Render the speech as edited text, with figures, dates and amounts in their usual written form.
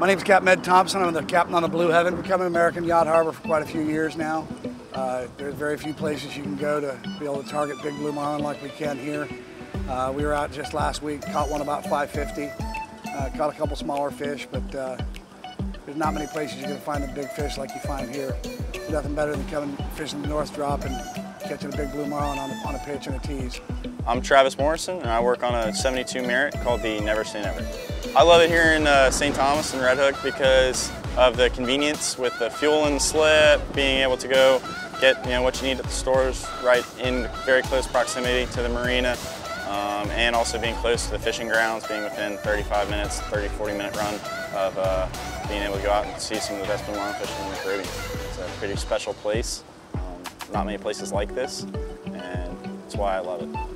My name is Captain Ed Thompson. I'm the captain on the Blue Heaven. We've come to American Yacht Harbor for quite a few years now. There's very few places you can go to be able to target big blue marlin like we can here. We were out just last week, caught one about 550, caught a couple smaller fish, but there's not many places you're going to find the big fish like you find here. There's nothing better than coming fishing the North Drop and catching a big blue marlin on a pitch and a tease. I'm Travis Morrison, and I work on a 72 Merit called the Never Say Never. I love it here in St. Thomas and Red Hook because of the convenience with the fuel in the slip, being able to go get what you need at the stores right in very close proximity to the marina, and also being close to the fishing grounds, being within 35 minutes, 40-minute run of being able to go out and see some of the best blue marlin fishing in the Caribbean. It's a pretty special place. Not many places like this, and that's why I love it.